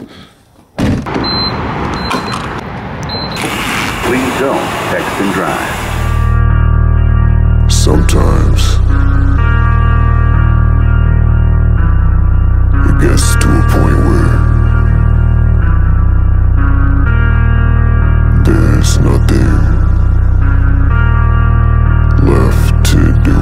Please don't text and drive. Sometimes it gets to a point where there's nothing left to do.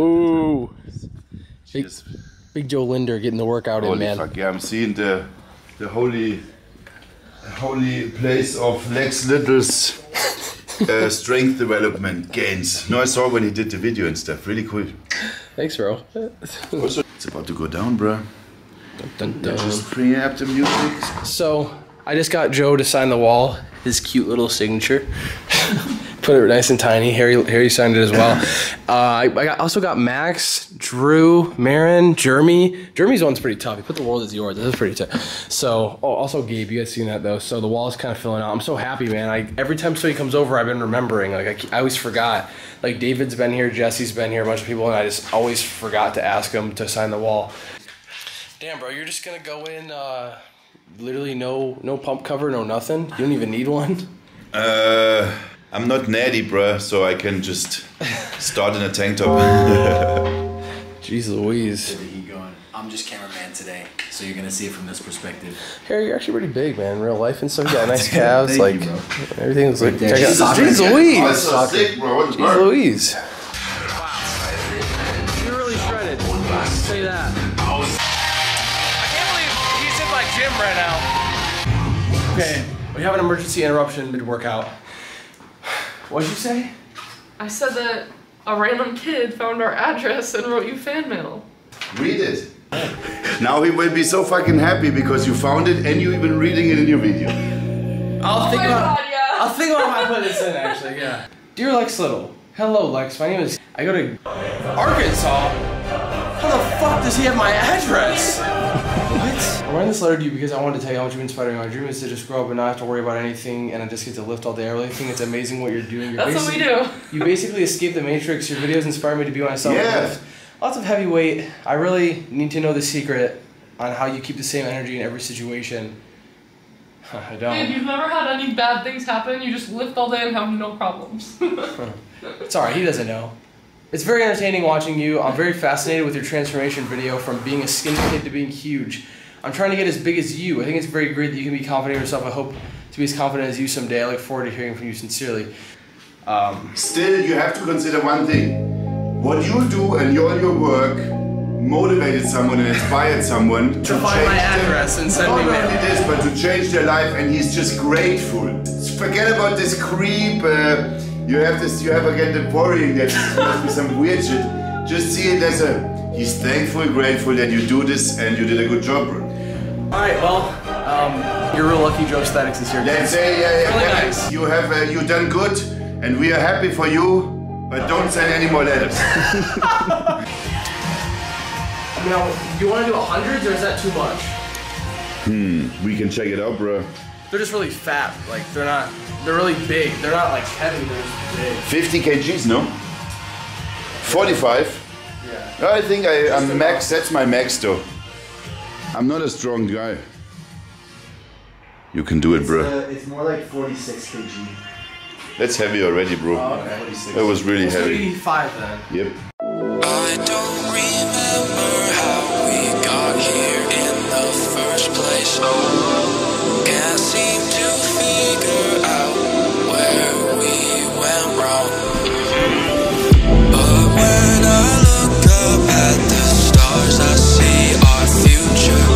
Whoa! Big Joe Linder getting the workout in, man. Fuck, yeah, I'm seeing the holy place of Lexx Little's strength development gains. No, I saw when he did the video and stuff. Really cool. Thanks, bro. Also, it's about to go down, bro. Dun, dun, dun. Just bring up the music. So I just got Joe to sign the wall. His cute little signature. Put it nice and tiny. Harry signed it as well. I also got Max, Drew, Marin, Jeremy. Jeremy's one's pretty tough. He put the world as yours. This is pretty tough. So, oh, also Gabe, you guys seen that though? So the wall is kind of filling out. I'm so happy, man. Every time somebody comes over, I've been remembering. Like I always forgot. Like David's been here, Jesse's been here, a bunch of people, and I just always forgot to ask them to sign the wall. Damn, bro, you're just gonna go in. Literally no pump cover, no nothing. You don't even need one. I'm not natty, bruh, so I can just start in a tank top. Jeez Louise. Where did he go? I'm just cameraman today, so you're gonna see it from this perspective. Harry, you're actually pretty big, man, in real life and stuff. You got nice calves, like you, everything looks like. Check out. Jeez Louise! Oh, that's so sick, bro. Jeez hard. Louise. Wow, you're really shredded. Say that. I can't believe he's in my gym right now. Okay, we have an emergency interruption mid-workout. What'd you say? I said that a random kid found our address and wrote you fan mail. Read it. Now he will be so fucking happy because you found it and you even reading it in your video. I'll think about how I put this in, actually, yeah. Dear Lexx Little. Hello, Lex. My name is... I go to Arkansas. How the fuck does he have my address? What? I'm writing this letter to you because I wanted to tell you how much you've been inspiring. My dream is to just grow up and not have to worry about anything, and I just get to lift all day. I really think it's amazing what you're doing. You're That's what we do. You basically escape the matrix. Your videos inspire me to be myself. Yeah. Lots of heavy weight. I really need to know the secret on how you keep the same energy in every situation. I don't. Dude, you've never had any bad things happen. You just lift all day and have no problems. It's alright. He doesn't know. It's very entertaining watching you. I'm very fascinated with your transformation video from being a skinny kid to being huge. I'm trying to get as big as you. I think it's very great that you can be confident in yourself. I hope to be as confident as you someday. I look forward to hearing from you sincerely. Still, you have to consider one thing. What you do and your work motivated someone and inspired someone to find my address and send me mail. Not only this, but to change their life, and he's just grateful. Forget about this creep. You have again the worrying that must be some weird shit. Just see it as he's thankful, grateful that you do this and you did a good job, bro. Alright, well, you're real lucky Joesthetics is here. Yeah, yeah, yeah. Really nice. You have, you done good. And we are happy for you, but don't send any more letters. Now, you want to do 100s or is that too much? We can check it out, bro. They're just really fat. Like, they're really big. They're not like heavy, they're just big. 50 kgs, no? 45? Yeah. I think I'm max, that's my max though. I'm not a strong guy. You can do it, bro. It's more like 46 kg. That's heavy already, bro. Oh, okay. That was really heavy. 85 then. Yep. I don't remember how we got here in the first place. Oh, can't seem to figure out where we went wrong. But when I look up at the stars, I see our future.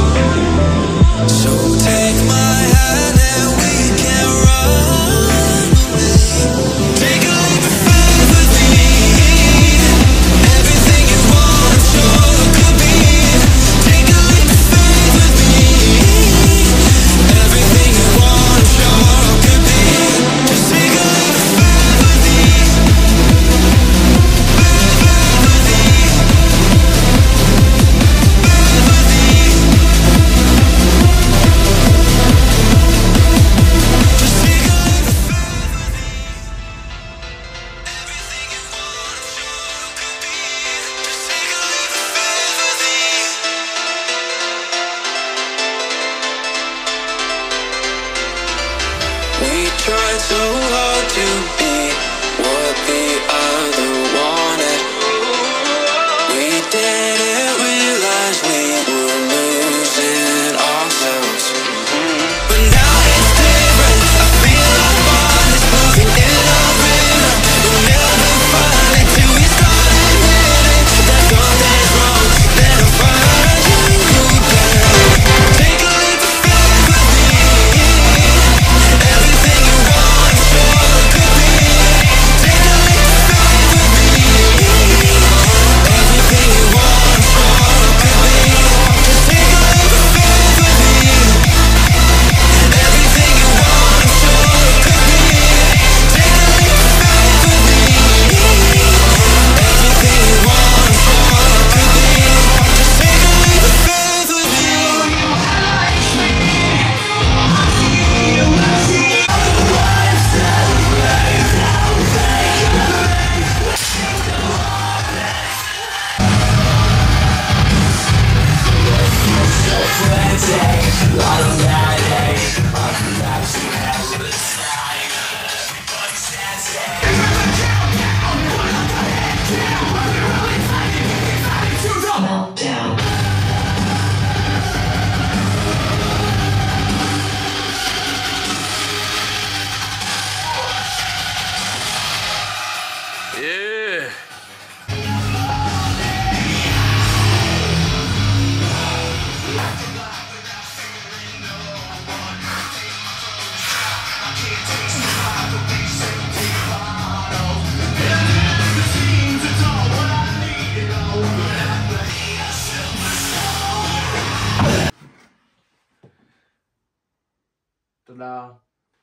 So take my hand and we can run.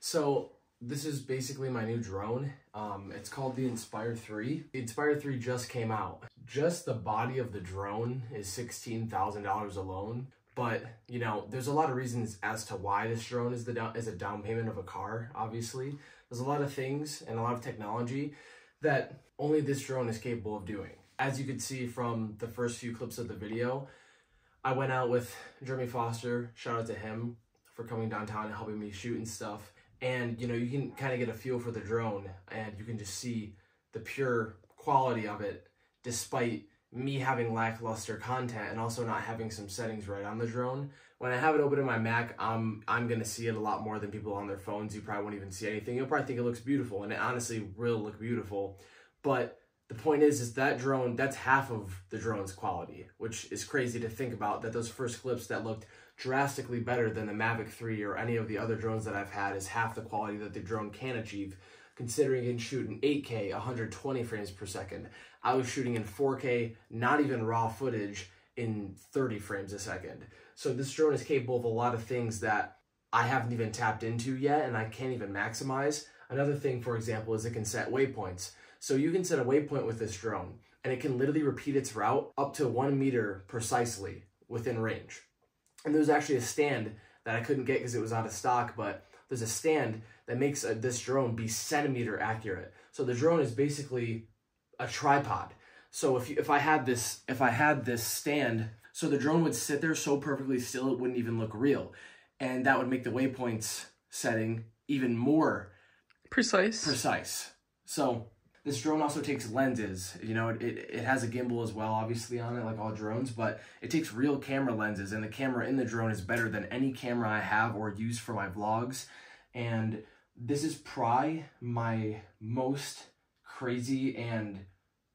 So this is basically my new drone. It's called the Inspire 3. The Inspire 3 just came out. Just the body of the drone is $16,000 alone. But, you know, there's a lot of reasons as to why this drone is a down payment of a car, obviously. There's a lot of things and a lot of technology that only this drone is capable of doing. As you can see from the first few clips of the video, I went out with Jeremy Foster, shout out to him for coming downtown and helping me shoot and stuff. And, you know, you can kind of get a feel for the drone and you can just see the pure quality of it despite me having lackluster content and also not having some settings right on the drone. When I have it open in my Mac, I'm going to see it a lot more than people on their phones. You probably won't even see anything. You'll probably think it looks beautiful, and it honestly will look beautiful. But the point is that drone, that's half of the drone's quality, which is crazy to think about, that those first clips that looked drastically better than the Mavic 3 or any of the other drones that I've had is half the quality that the drone can achieve, considering it can shoot in 8K, 120 frames per second. I was shooting in 4K, not even raw footage, in 30 frames a second. So this drone is capable of a lot of things that I haven't even tapped into yet and I can't even maximize. Another thing, for example, is it can set waypoints. So you can set a waypoint with this drone, and it can literally repeat its route up to 1 meter precisely within range. And there's actually a stand that I couldn't get because it was out of stock, but there's a stand that makes this drone be centimeter accurate. So the drone is basically a tripod. So if I had this stand, so the drone would sit there so perfectly still it wouldn't even look real, and that would make the waypoints setting even more precise. So this drone also takes lenses. You know, it has a gimbal as well, obviously, on it, like all drones, but it takes real camera lenses, and the camera in the drone is better than any camera I have or use for my vlogs. And this is probably my most crazy and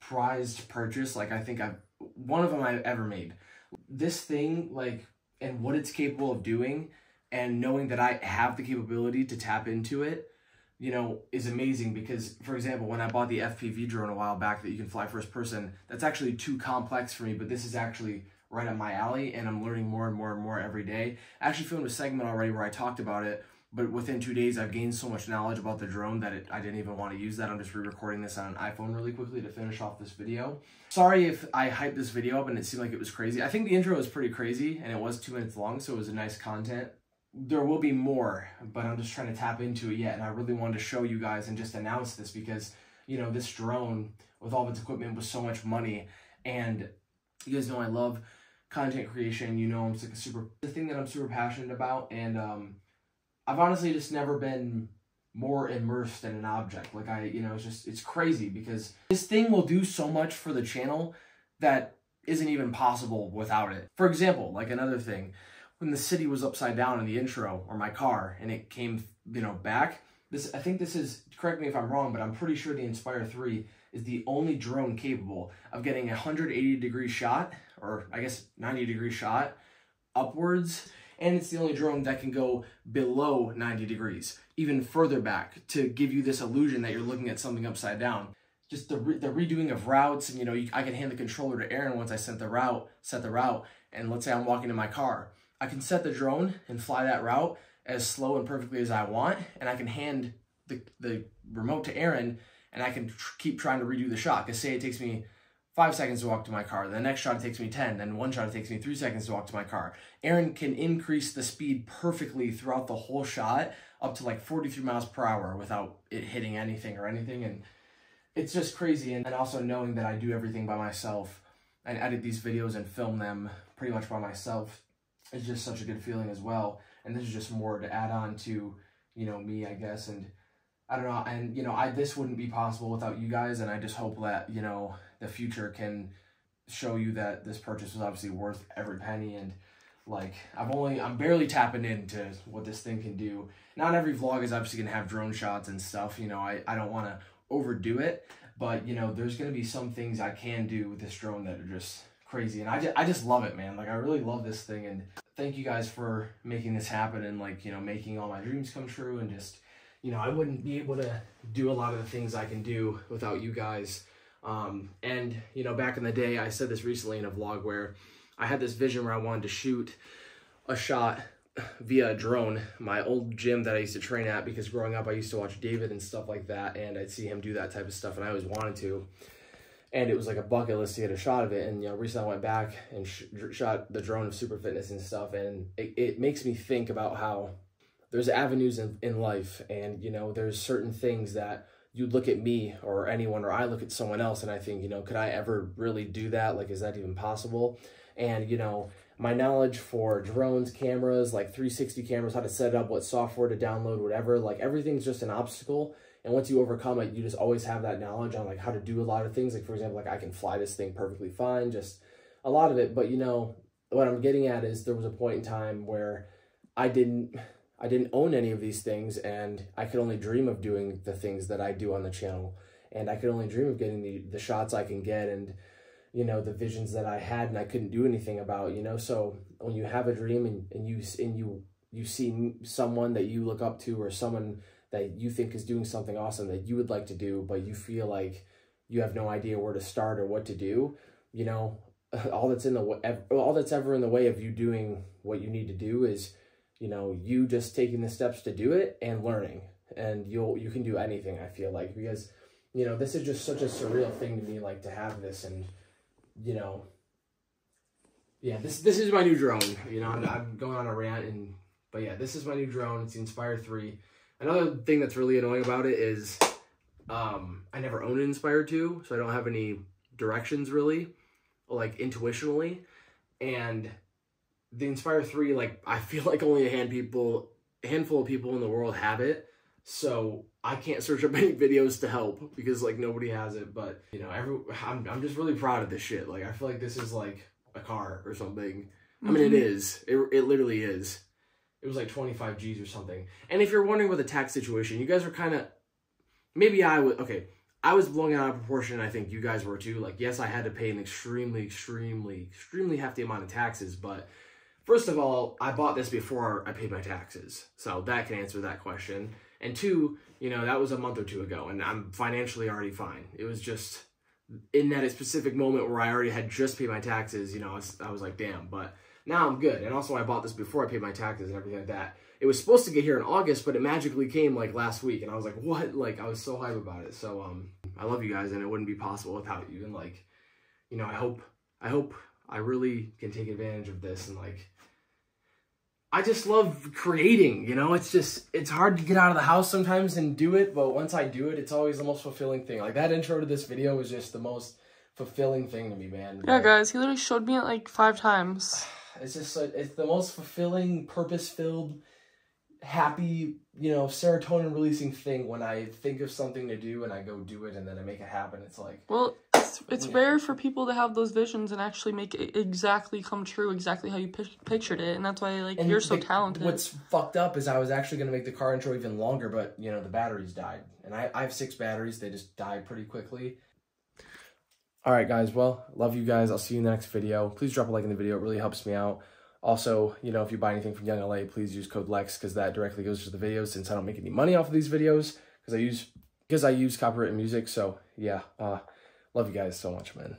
prized purchase, like I think one of them I've ever made. This thing, like, and what it's capable of doing, and knowing that I have the capability to tap into it, you know, is amazing. Because, for example, when I bought the FPV drone a while back that you can fly first person, that's actually too complex for me, but this is actually right up my alley, and I'm learning more and more and more every day. I actually filmed a segment already where I talked about it, but within 2 days I've gained so much knowledge about the drone that I didn't even want to use that. I'm just re-recording this on an iPhone really quickly to finish off this video. Sorry if I hyped this video up and it seemed like it was crazy. I think the intro was pretty crazy, and it was 2 minutes long, so it was a nice content. There will be more, but I'm just trying to tap into it yet, and I really wanted to show you guys and just announce this because, you know, this drone with all of its equipment was so much money, and you guys know I love content creation. You know, it's like the thing that I'm super passionate about, and I've honestly just never been more immersed in an object. Like you know, it's crazy because this thing will do so much for the channel that isn't even possible without it. For example, like another thing, when the city was upside down in the intro, or my car, and it came, you know, back. I think this is, correct me if I'm wrong, but I'm pretty sure the Inspire 3 is the only drone capable of getting a 180-degree shot, or I guess 90-degree shot, upwards. And it's the only drone that can go below 90 degrees, even further back, to give you this illusion that you're looking at something upside down. Just the redoing of routes, and, you know, I can hand the controller to Aaron once I set the route, and let's say I'm walking to my car. I can set the drone and fly that route as slow and perfectly as I want, and I can hand the remote to Aaron, and I can keep trying to redo the shot. Because say it takes me 5 seconds to walk to my car, the next shot it takes me 10, then one shot it takes me 3 seconds to walk to my car. Aaron can increase the speed perfectly throughout the whole shot up to like 43 miles per hour without it hitting anything, and it's just crazy. And also knowing that I do everything by myself and edit these videos and film them pretty much by myself, it's just such a good feeling as well. And this is just more to add on to, you know, me, I guess, and I don't know. And, you know, this wouldn't be possible without you guys, and I just hope that, you know, the future can show you that this purchase was obviously worth every penny. And like, I'm barely tapping into what this thing can do. Not every vlog is obviously gonna have drone shots and stuff, you know, I don't want to overdo it, but, you know, there's gonna be some things I can do with this drone that are just crazy, and I just love it, man. Like, I really love this thing, and thank you guys for making this happen, and, like, you know, making all my dreams come true. And just, you know, I wouldn't be able to do a lot of the things I can do without you guys. And, you know, back in the day, I said this recently in a vlog, where I had this vision where I wanted to shoot a shot via a drone. My old gym that I used to train at, because growing up I used to watch David and stuff like that, and I'd see him do that type of stuff, and I always wanted to. And it was like a bucket list to get a shot of it. And, you know, recently I went back and shot the drone of Super Fitness and stuff, and it makes me think about how there's avenues in life, and, you know, there's certain things that you look at me or anyone, or I look at someone else, and I think, you know, could I ever really do that? Like, is that even possible? And, you know, my knowledge for drones, cameras, like 360 cameras, how to set up, what software to download, whatever, like everything's just an obstacle. And once you overcome it, you just always have that knowledge on like how to do a lot of things. Like, for example, like I can fly this thing perfectly fine, just a lot of it. But, you know, what I'm getting at is there was a point in time where I didn't own any of these things, and I could only dream of doing the things that I do on the channel, and I could only dream of getting the shots I can get, and, you know, the visions that I had, and I couldn't do anything about, you know. So when you have a dream, and you see someone that you look up to, or someone that you think is doing something awesome that you would like to do, but you feel like you have no idea where to start or what to do, you know, all that's ever in the way of you doing what you need to do is, you know, you just taking the steps to do it and learning. and you can do anything, I feel like, because, you know, this is just such a surreal thing to me, like, to have this, and, you know, yeah, this is my new drone, you know, I'm going on a rant, but yeah, this is my new drone. It's the Inspire 3. Another thing that's really annoying about it is, I never owned an Inspire 2, so I don't have any directions, really, like, intuitionally, and the Inspire 3, like, I feel like only a handful of people in the world have it, so I can't search up any videos to help, because, like, nobody has it, but, you know, I'm just really proud of this shit. Like, I feel like this is, like, a car or something. Mm-hmm. I mean, it is. It literally is. It was, like, 25 Gs or something. And if you're wondering with the tax situation, you guys are kind of, maybe I was blowing it out of proportion, and I think you guys were, too. Like, yes, I had to pay an extremely, extremely, extremely hefty amount of taxes, but first of all, I bought this before I paid my taxes, so that can answer that question. And two, you know, that was a month or two ago, and I'm financially already fine. It was just in that specific moment where I already had just paid my taxes, you know, I was like, damn, but now I'm good. And also I bought this before I paid my taxes and everything like that. It was supposed to get here in August, but it magically came like last week, and I was like, what? Like, I was so hype about it. So I love you guys, and it wouldn't be possible without you. And, like, you know, I hope I really can take advantage of this, and, like, I just love creating, you know? It's just, it's hard to get out of the house sometimes and do it, but once I do it, it's always the most fulfilling thing. Like, that intro to this video was just the most fulfilling thing to me, man. Yeah, like, guys, he literally showed me it, like, 5 times. It's just, like, it's the most fulfilling, purpose-filled, happy, you know, serotonin-releasing thing when I think of something to do and I go do it and then I make it happen. It's like, well, it's rare for people to have those visions and actually make it exactly come true, exactly how you pictured it, and that's why, like, and you're so talented. What's fucked up is I was actually going to make the car intro even longer, but, you know, the batteries died, and I have 6 batteries. They just died pretty quickly. All right, guys, well, love you guys. I'll see you in the next video. Please drop a like in the video. It really helps me out. Also, you know, if you buy anything from Young LA, please use code Lexx, because that directly goes to the videos, since I don't make any money off of these videos, because I use copyrighted music. So yeah, love you guys so much, man.